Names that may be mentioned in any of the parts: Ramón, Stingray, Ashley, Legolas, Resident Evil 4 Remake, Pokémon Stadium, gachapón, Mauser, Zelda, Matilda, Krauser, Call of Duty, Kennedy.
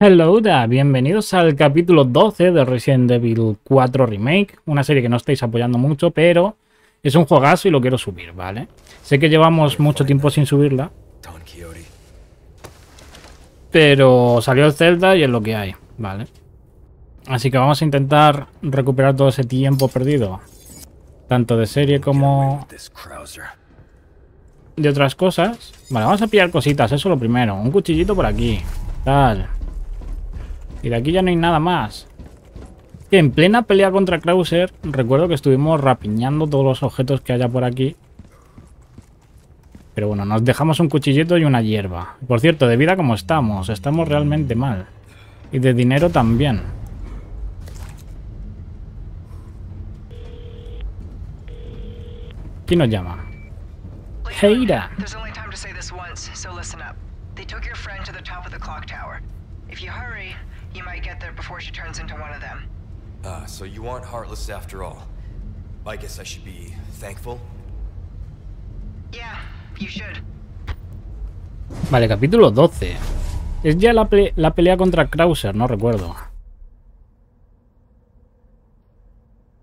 Hello there, bienvenidos al capítulo 12 de Resident Evil 4 Remake, una serie que no estáis apoyando mucho, pero es un juegazo y lo quiero subir, ¿vale? Sé que llevamos mucho tiempo sin subirla, pero salió el Zelda y es lo que hay, ¿vale? Así que vamos a intentar recuperar todo ese tiempo perdido, tanto de serie como de otras cosas. Vale, vamos a pillar cositas, eso lo primero, un cuchillito por aquí, tal. Y de aquí ya no hay nada más. En plena pelea contra Krauser, recuerdo que estuvimos rapiñando todos los objetos que haya por aquí. Pero bueno, nos dejamos un cuchillito y una hierba. Por cierto, de vida como estamos. Estamos realmente mal. Y de dinero también. ¿Quién nos llama? Heira. You might get there before she turns into one of them. So you aren't heartless after all. I guess I should be thankful. Yeah, you should. Vale, capítulo 12. Es ya la pelea contra Krauser, no recuerdo.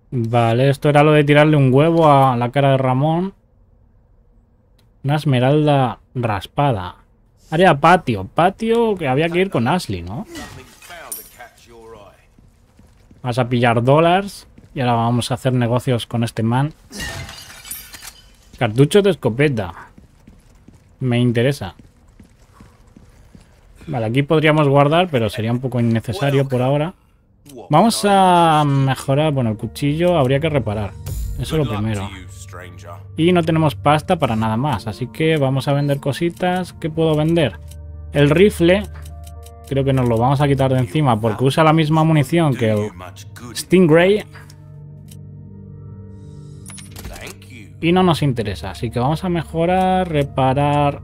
Vale, esto era lo de tirarle un huevo a la cara de Ramón. Una esmeralda raspada. Área patio. Patio que había que ir con Ashley, ¿no? Vas a pillar dólares y ahora vamos a hacer negocios con este man. Cartuchos de escopeta. Me interesa. Vale, aquí podríamos guardar, pero sería un poco innecesario por ahora. Vamos a mejorar, bueno, el cuchillo habría que reparar. Eso es lo primero. Y no tenemos pasta para nada más, así que vamos a vender cositas. ¿Qué puedo vender? El rifle. Creo que nos lo vamos a quitar de encima porque usa la misma munición que el Stingray. Y no nos interesa. Así que vamos a mejorar, reparar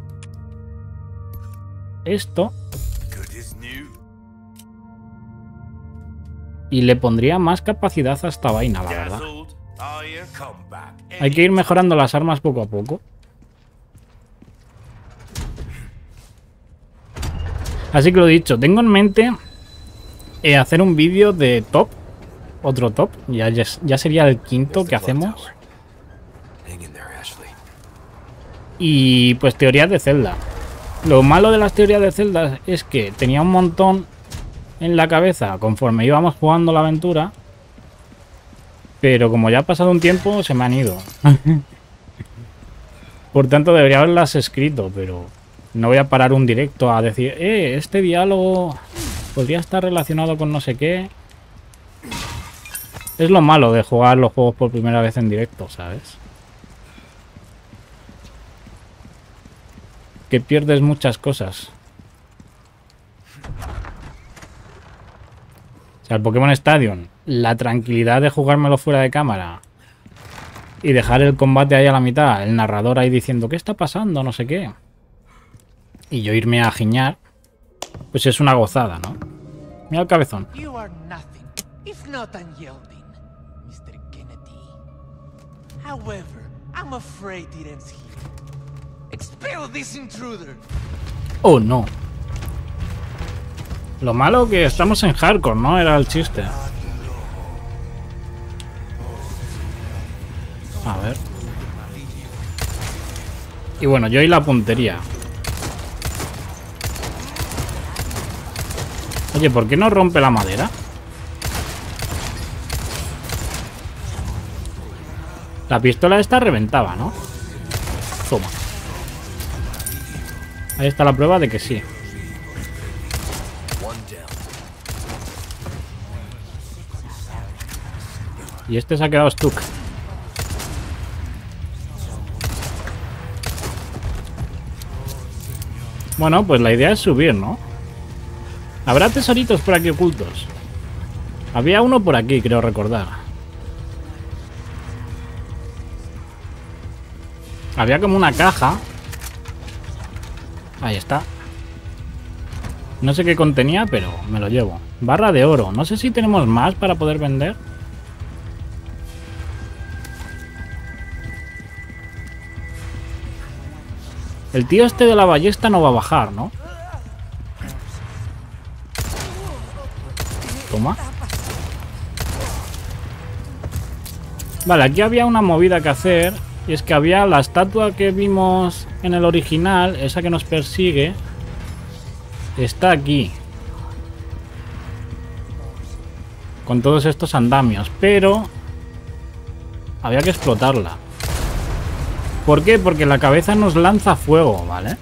esto. Y le pondría más capacidad a esta vaina, la verdad. Hay que ir mejorando las armas poco a poco. Así que lo dicho, tengo en mente hacer un vídeo de top, otro top, ya sería el quinto que hacemos. Y pues teorías de Zelda. Lo malo de las teorías de Zelda es que tenía un montón en la cabeza conforme íbamos jugando la aventura, pero como ya ha pasado un tiempo se me han ido. Por tanto debería haberlas escrito, pero... No voy a parar un directo a decir, este diálogo podría estar relacionado con no sé qué. Es lo malo de jugar los juegos por primera vez en directo, ¿sabes? Que pierdes muchas cosas. O sea, el Pokémon Stadium, la tranquilidad de jugármelo fuera de cámara y dejar el combate ahí a la mitad, el narrador ahí diciendo, ¿qué está pasando? No sé qué. Y yo irme a giñar, pues es una gozada, ¿no? Mira el cabezón. Oh, no. Lo malo que estamos en hardcore, ¿no? Era el chiste. A ver. Y bueno, yo y la puntería. Oye, ¿por qué no rompe la madera? La pistola esta reventaba, ¿no? Toma. Ahí está la prueba de que sí. Y este se ha quedado stuck. Bueno, pues la idea es subir, ¿no? Habrá tesoritos por aquí ocultos. Había uno por aquí, creo recordar. Había como una caja. Ahí está. No sé qué contenía, pero me lo llevo. Barra de oro. No sé si tenemos más para poder vender. El tío este de la ballesta no va a bajar, ¿no? Toma. Vale, aquí había una movida que hacer. Y es que había la estatua que vimos en el original, esa que nos persigue, está aquí. Con todos estos andamios, pero había que explotarla. ¿Por qué? Porque la cabeza nos lanza fuego, ¿vale?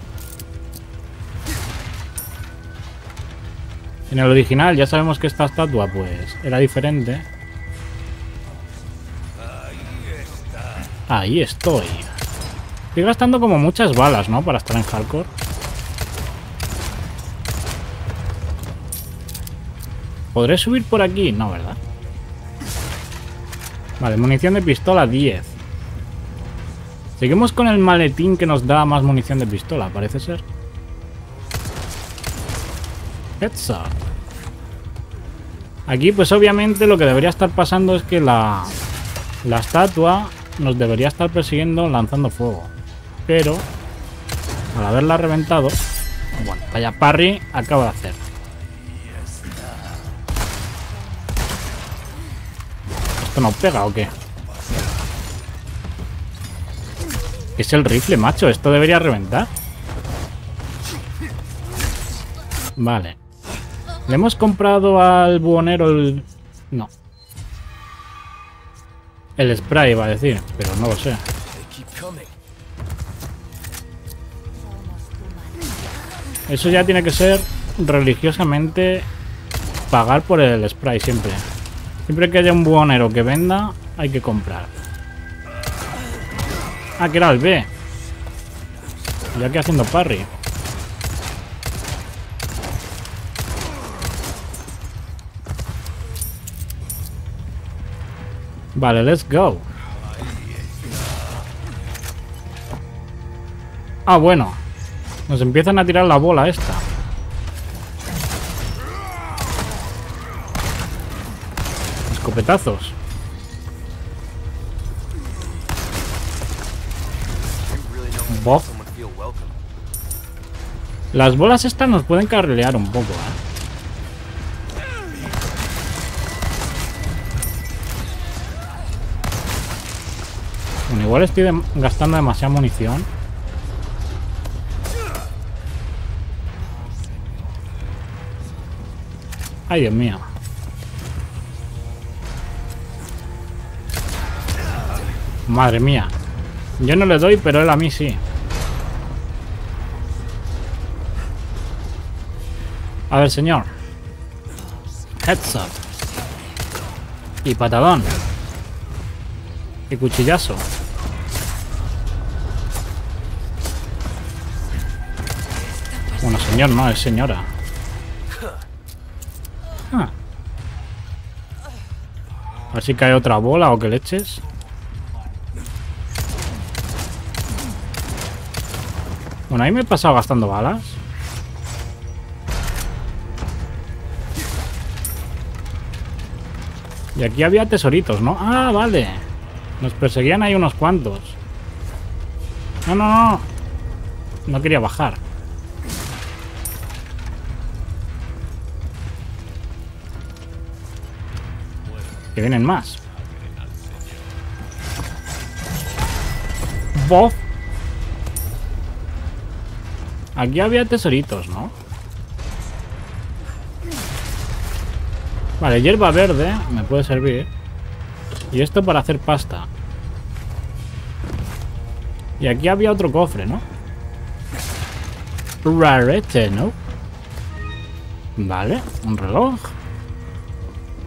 En el original ya sabemos que esta estatua pues era diferente. Ahí estoy. Estoy gastando como muchas balas, ¿no? Para estar en hardcore. ¿Podré subir por aquí? No, ¿verdad? Vale, munición de pistola 10. Seguimos con el maletín que nos da más munición de pistola, parece ser. Heads up. Aquí pues obviamente lo que debería estar pasando es que la estatua nos debería estar persiguiendo lanzando fuego. Pero al haberla reventado, bueno, vaya parry acaba de hacer. ¿Esto no pega o qué? ¿Qué es el rifle, macho? ¿Esto debería reventar? Vale. ¿Le hemos comprado al buhonero el...? No. El spray, iba a decir, pero no lo sé. Eso ya tiene que ser religiosamente pagar por el spray siempre. Siempre que haya un buhonero que venda, hay que comprar. Ah, que era el B. Ya que haciendo parry. Vale, let's go. Ah, bueno. Nos empiezan a tirar la bola esta. Escopetazos. Bof. Las bolas estas nos pueden carrilear un poco, ¿eh? Bueno, igual estoy gastando demasiada munición. Ay, Dios mío. Madre mía. Yo no le doy, pero él a mí sí. A ver, señor. Heads up. Y patadón. Y cuchillazo. Bueno, señor, no, es señora. Ah. A ver si cae otra bola o que le eches. Bueno, ahí me he pasado gastando balas. Y aquí había tesoritos, ¿no? Ah, vale. Nos perseguían ahí unos cuantos. No, no, no. No quería bajar. Que vienen más. Bof. Aquí había tesoritos, ¿no? Vale, hierba verde me puede servir. Y esto para hacer pasta. Y aquí había otro cofre, ¿no? Rarete, ¿no? Vale, un reloj.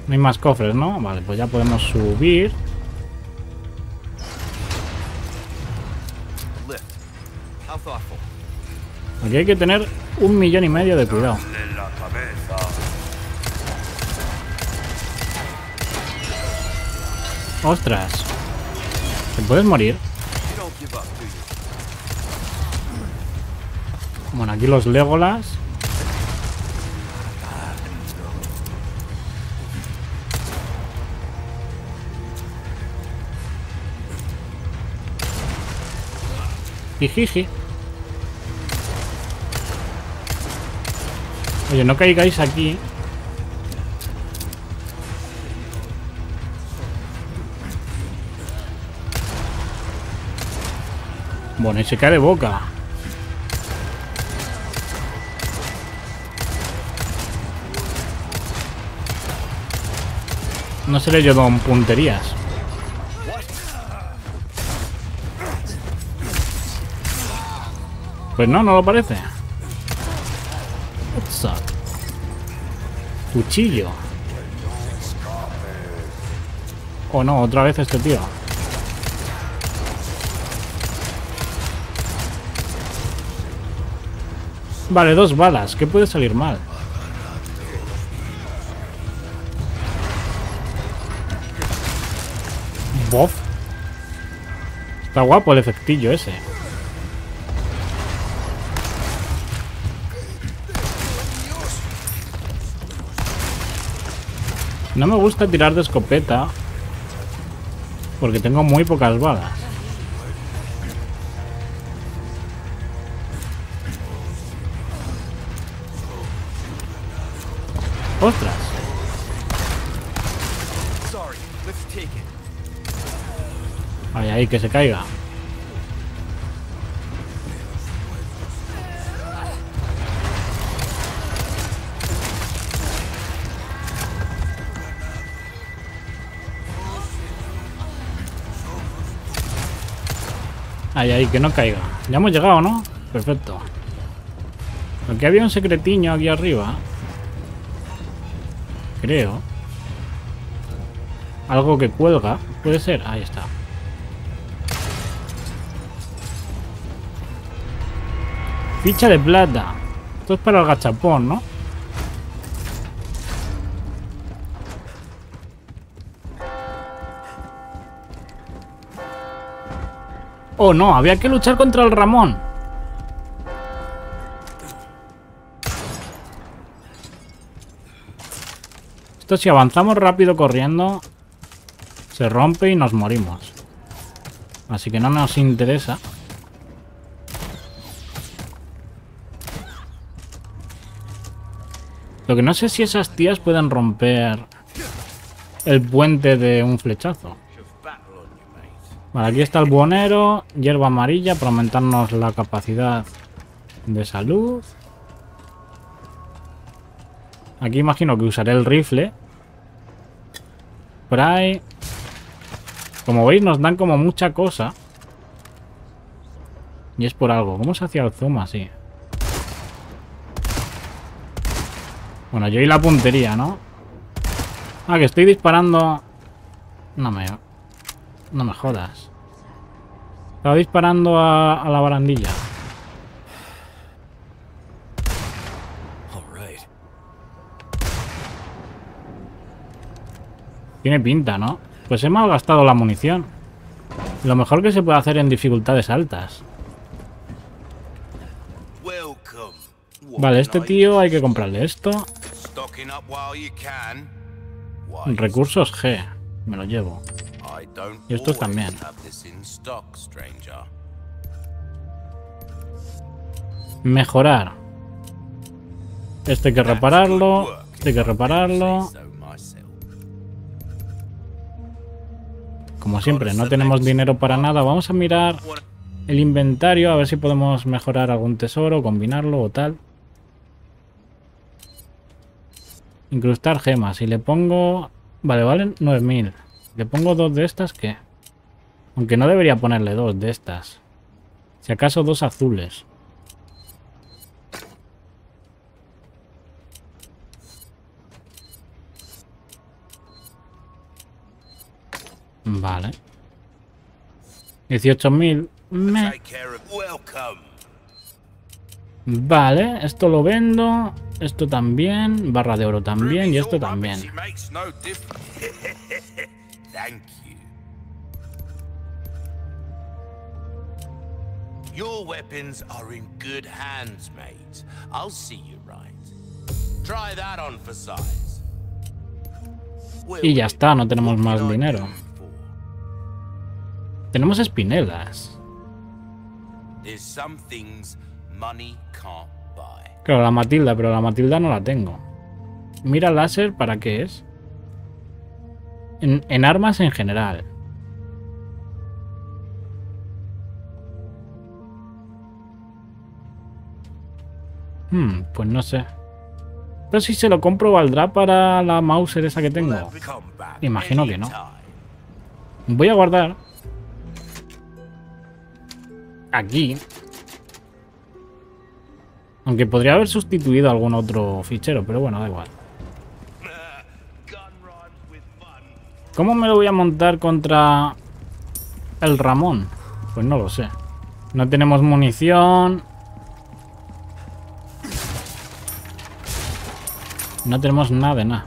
No hay más cofres, ¿no? Vale, pues ya podemos subir. Aquí hay que tener 1,5 millones de cuidado. Ostras. ¿Te puedes morir? Bueno, aquí los Legolas. Jijiji. Oye, no caigáis aquí. Bueno, y se cae de boca. No se le ayudan punterías. Pues no, no lo parece. What's up? Cuchillo. Oh no, otra vez este tío. Vale, 2 balas. ¿Qué puede salir mal? Bof. Está guapo el efectillo ese. No me gusta tirar de escopeta porque tengo muy pocas balas. ¡Ostras! Ay, ay, que se caiga. Ay, ay, que no caiga. Ya hemos llegado, ¿no? Perfecto. Aunque había un secretiño aquí arriba. Creo. Algo que cuelga. Puede ser. Ahí está. Ficha de plata. Esto es para el gachapón, ¿no? Oh no, había que luchar contra el Ramón. Esto si avanzamos rápido corriendo se rompe y nos morimos. Así que no nos interesa. Lo que no sé si esas tías pueden romper el puente de un flechazo. Vale, aquí está el buhonero, hierba amarilla para aumentarnos la capacidad de salud. Aquí imagino que usaré el rifle. Por ahí. Como veis nos dan como mucha cosa. Y es por algo. ¿Cómo se hacía el zoom así? Bueno, yo y la puntería, ¿no? Ah, que estoy disparando... No me jodas. Estaba disparando a la barandilla. Tiene pinta, ¿no? Pues he malgastado la munición. Lo mejor que se puede hacer en dificultades altas. Vale, este tío hay que comprarle esto. Recursos G. Me lo llevo. Y estos también. Mejorar. Este hay que repararlo. Este hay que repararlo. Como siempre, no tenemos dinero para nada. Vamos a mirar el inventario. A ver si podemos mejorar algún tesoro, combinarlo o tal. Incrustar gemas. Si le pongo... Vale, valen 9000. Le pongo 2 de estas, ¿qué? Aunque no debería ponerle 2 de estas. Si acaso 2 azules. Vale. 18000. Vale, esto lo vendo. Esto también. Barra de oro también. Y esto también. Your weapons are in good hands, mate. I'll see you right. Try that on for size. Y ya está, no tenemos más dinero. Tenemos espinelas. Claro, la Matilda, pero la Matilda no la tengo. Mira láser, ¿para qué es? En armas en general. Pues no sé. Pero si se lo compro, ¿valdrá para la Mauser esa que tengo? Imagino que no. Voy a guardar. Aquí. Aunque podría haber sustituido algún otro fichero, pero bueno, da igual. ¿Cómo me lo voy a montar contra el Ramón? Pues no lo sé. No tenemos munición. No tenemos nada de nada.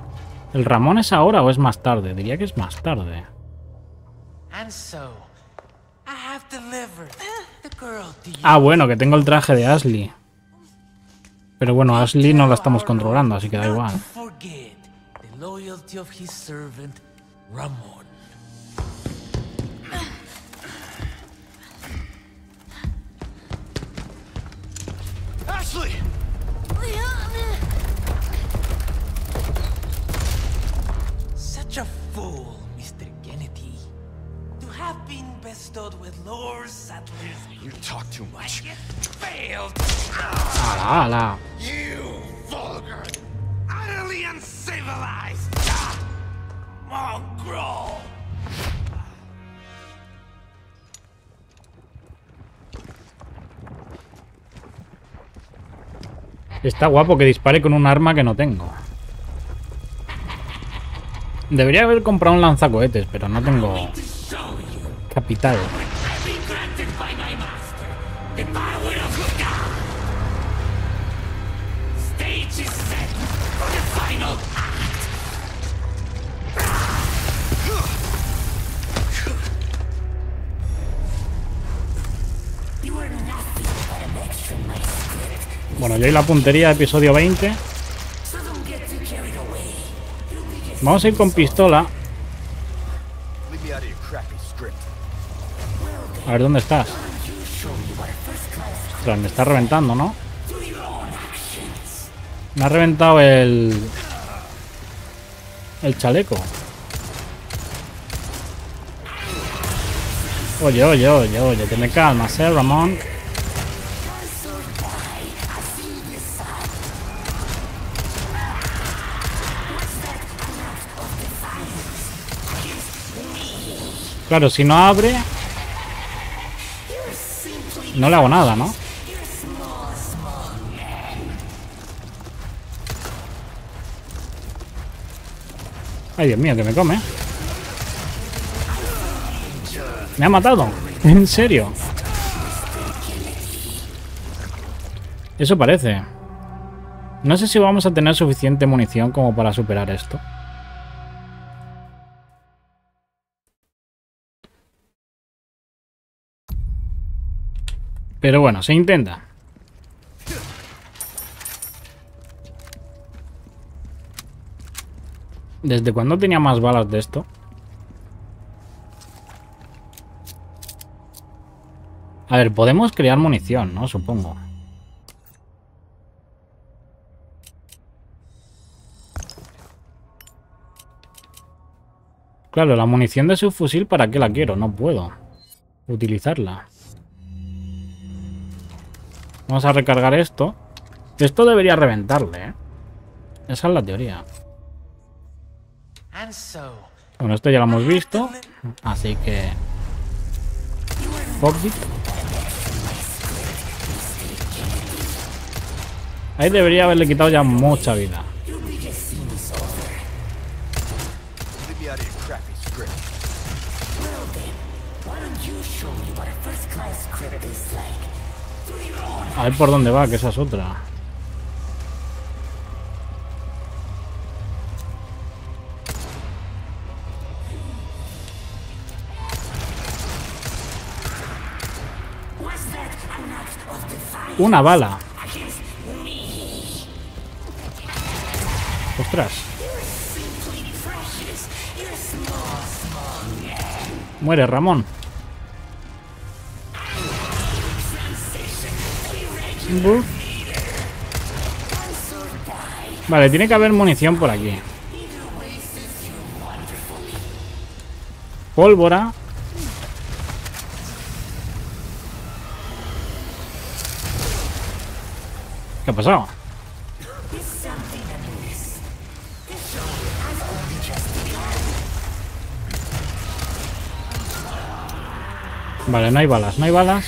¿El Ramón es ahora o es más tarde? Diría que es más tarde. Ah, bueno, que tengo el traje de Ashley. Pero bueno, Ashley no la estamos controlando, así que da igual. Ramón. Ashley. Such a fool, Mr. Kennedy, to have been bestowed with Lord Sadler's. You talk too much. Failed. Ala, ala. You vulgar, utterly uncivilized. Mongrel. Está guapo que dispare con un arma que no tengo. Debería haber comprado un lanzacohetes, pero no tengo capital. Bueno, yo y la puntería, episodio 20. Vamos a ir con pistola. A ver, ¿dónde estás? Ostras, me está reventando, ¿no? Me ha reventado el chaleco. Oye, oye, oye, oye, te me calmas, Ramón. Claro, si no abre, no le hago nada, ¿no? Ay, Dios mío, que me come. Me ha matado. ¿En serio? Eso parece. No sé si vamos a tener suficiente munición como para superar esto. Pero bueno, se intenta. ¿Desde cuándo tenía más balas de esto? A ver, podemos crear munición, ¿no? Supongo. Claro, la munición de subfusil, ¿para qué la quiero? No puedo utilizarla. Vamos a recargar esto. Esto debería reventarle, ¿eh? Esa es la teoría. Bueno, esto ya lo hemos visto. Así que... Pocket. Ahí debería haberle quitado ya mucha vida. A ver por dónde va, que esa es otra. Una bala. Ostras. Muere, Ramón. Vale, tiene que haber munición por aquí. Pólvora. ¿Qué ha pasado? Vale, no hay balas, no hay balas.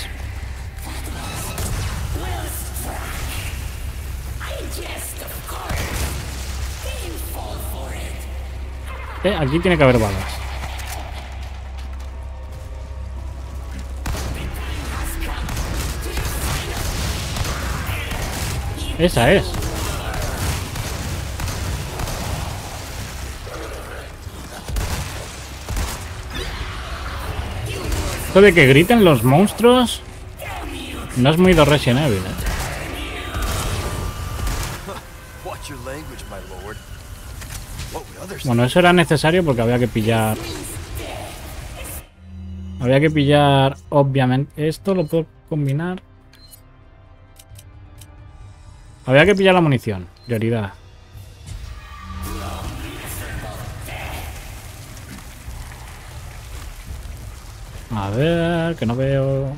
Aquí tiene que haber balas. Esa es. Esto de que griten los monstruos no es muy de Resident Evil, ¿eh? Bueno, eso era necesario porque había que pillar. Había que pillar, obviamente. Esto lo puedo combinar. Había que pillar la munición, prioridad. A ver, que no veo.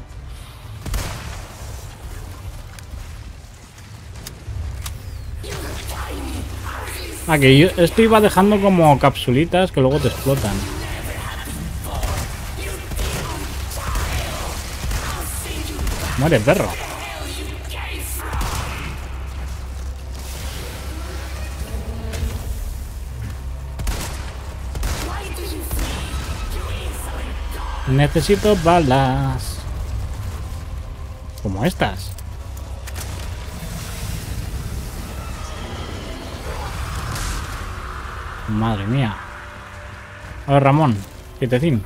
Ah, que yo esto iba dejando como capsulitas que luego te explotan. Muere, perro. Necesito balas. Como estas. Madre mía. A ver, Ramón, quietecín.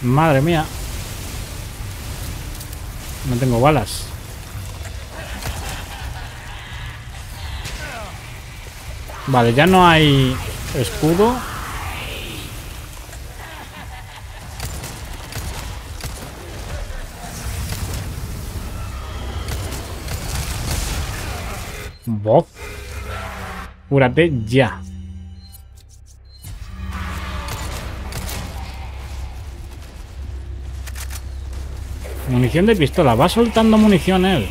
Madre mía. No tengo balas. Vale, ya no hay escudo. Bob. Cúrate ya. Munición de pistola. Va soltando munición él.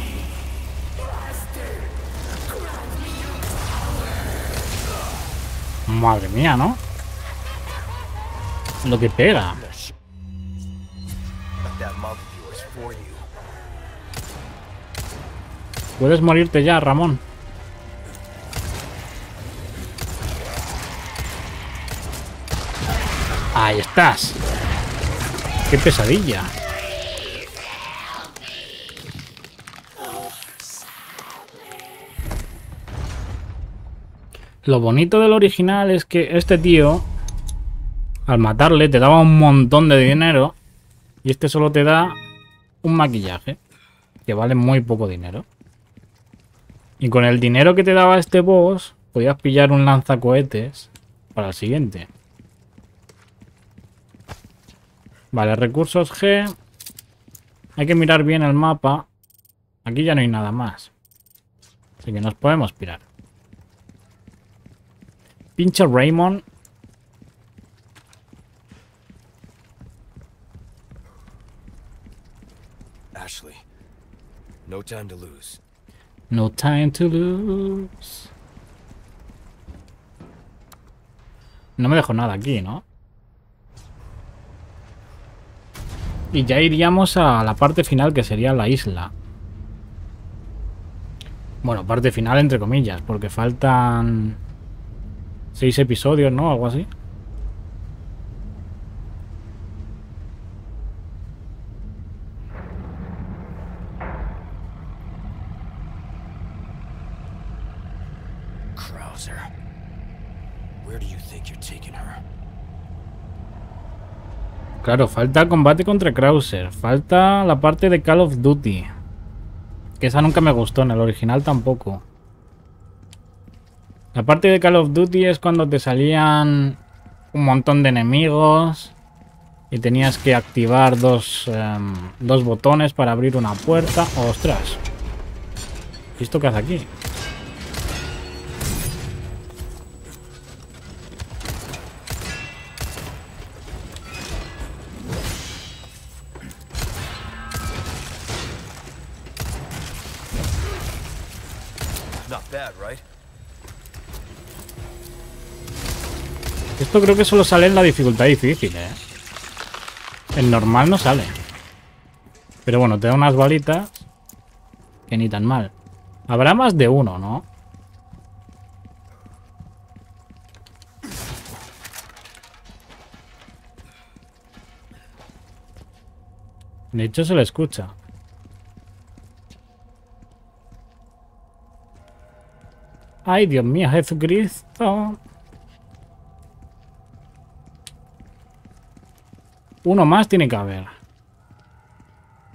Madre mía, ¿no? Lo que pega. Puedes morirte ya, Ramón. Ahí estás. Qué pesadilla. Lo bonito del original es que este tío, al matarle, te daba un montón de dinero y este solo te da un maquillaje, que vale muy poco dinero. Y con el dinero que te daba este boss, podías pillar un lanzacohetes para el siguiente. Vale, recursos G. Hay que mirar bien el mapa. Aquí ya no hay nada más. Así que nos podemos pirar. Pinche Raymond. Ashley, no time to lose. No time to lose. No me dejo nada aquí, ¿no? Y ya iríamos a la parte final, que sería la isla. Bueno, parte final entre comillas, porque faltan 6 episodios, ¿no? Algo así. Krauser, where do you think you're taking her? Claro, falta combate contra Krauser. Falta la parte de Call of Duty. Que esa nunca me gustó, en el original tampoco. La parte de Call of Duty es cuando te salían un montón de enemigos y tenías que activar dos botones para abrir una puerta. ¡Ostras! ¿Y esto qué hace aquí? Esto creo que solo sale en la dificultad difícil, ¿eh? El normal no sale. Pero bueno, te da unas balitas que ni tan mal. Habrá más de uno, ¿no? De hecho se le escucha. Ay, Dios mío, Jesucristo. Uno más tiene que haber.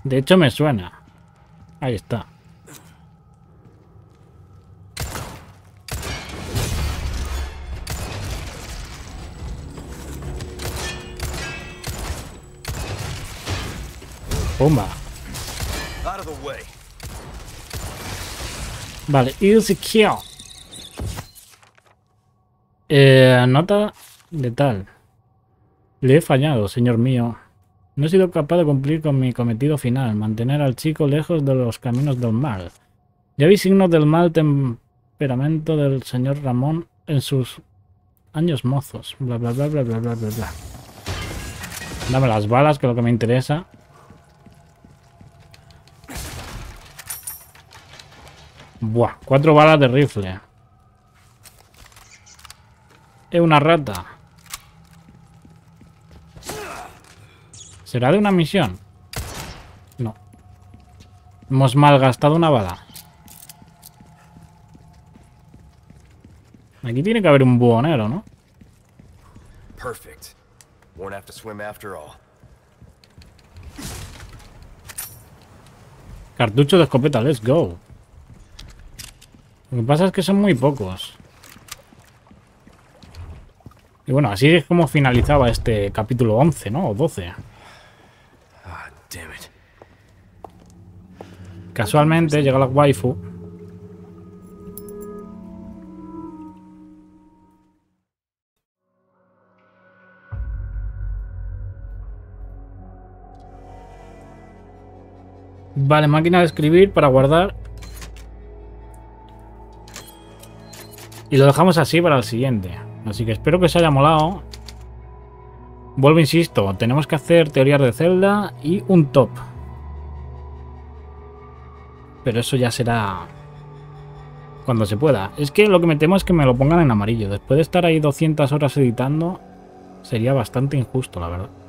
De hecho me suena. Ahí está. Bomba. Vale, easy kill. Nota letal. Le he fallado, señor mío. No he sido capaz de cumplir con mi cometido final, mantener al chico lejos de los caminos del mal. Ya vi signos del mal temperamento del señor Ramón en sus años mozos. Bla, bla, bla, bla, bla, bla, bla, bla. Dame las balas, que es lo que me interesa. Buah, 4 balas de rifle. Es una rata. ¿Será de una misión? No. Hemos malgastado una bala. Aquí tiene que haber un buhonero, ¿no? Perfecto. Won't have to swim after all. Cartucho de escopeta, let's go. Lo que pasa es que son muy pocos. Y bueno, así es como finalizaba este capítulo 11, ¿no? O 12. Ah, damn it. Casualmente llega la waifu. Vale, máquina de escribir para guardar. Y lo dejamos así para el siguiente. Así que espero que os haya molado. Vuelvo, insisto, tenemos que hacer teorías de Zelda y un top. Pero eso ya será cuando se pueda. Es que lo que me temo es que me lo pongan en amarillo. Después de estar ahí 200 horas editando, sería bastante injusto, la verdad.